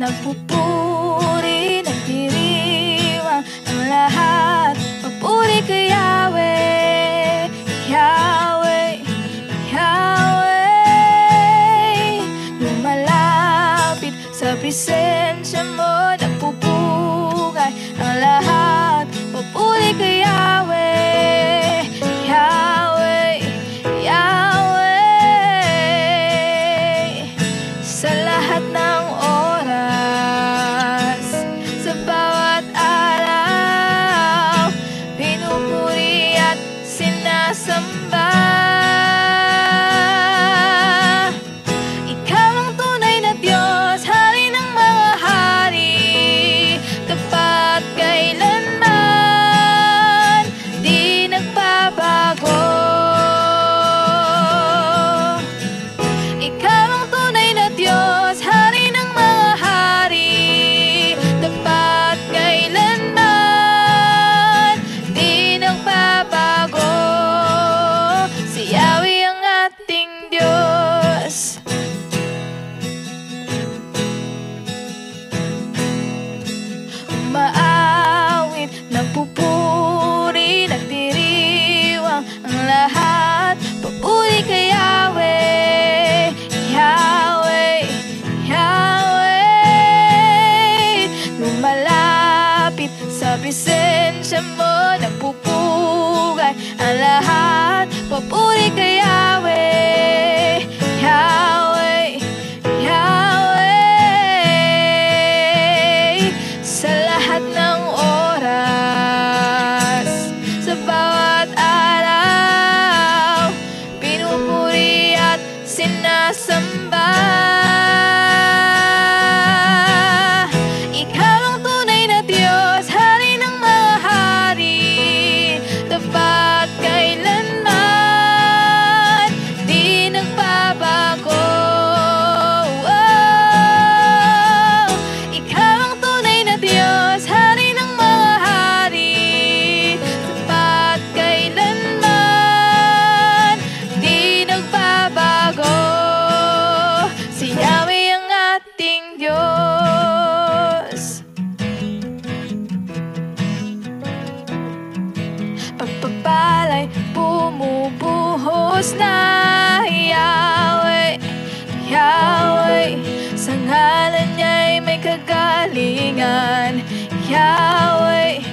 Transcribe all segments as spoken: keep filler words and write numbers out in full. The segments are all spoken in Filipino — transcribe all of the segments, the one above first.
nagpupuri, nagdiriwang ang lahat. Papuri kay Yahweh, Yahweh, Yahweh. Lumalapit sa presensya mo, nagpupugay ang lahat. Papuri kay Yahweh, Yahweh, Yahweh. Sa lahat ng oras, sa bawat araw, pinupuri at sinasamba. Ikaw ang tunay na Diyos, hari ng mga hari, tapat kailanman, di nagbabago. Ikaw ang tunay na Diyos, hari ng mga hari, tapat kailanman, di nagbabago. Si Yahweh ang ating Diyos. Umaawit, nagpupuri, nagdiriwang ang lahat. Papuri kay Yahweh, Yahweh, Yahweh. Lumalapit sa presensya mo, nagpupugay ang lahat. Papuri kay Yahweh, Yahweh, Yahweh. Sa lahat ng oras, sa bawat araw, pinupuri at sinasamba. Ikaw ang tunay na Diyos, hari ng mga hari, tapat kailanman, di nagbabago. Oh, ikaw ang tunay na Diyos, hari ng mga hari, tapat kailanman, di nagbabago. Si Yahweh ang ating Diyos. Pagpapala'y bumubuhos na, Yahweh, Yahweh. Sa ngalan niya'y may kagalingan, Yahweh,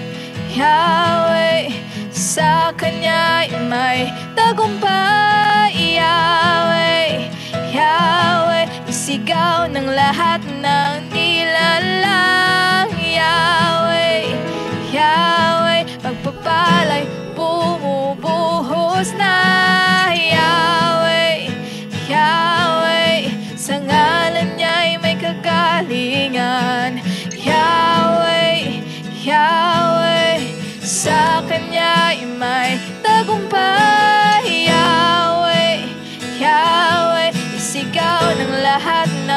Yahweh. Sa kanya'y may tagumpay, Yahweh, Yahweh. Isigaw ng lahat ng nilalang, Yahweh, Yahweh. Pagpapala'y bumubuhos na, Yahweh, Yahweh. Sa ngalan niya'y may kagalingan, Yahweh, Yahweh. Sa kanya'y may tagumpay, Yahweh, Yahweh. Isigaw ng lahat ng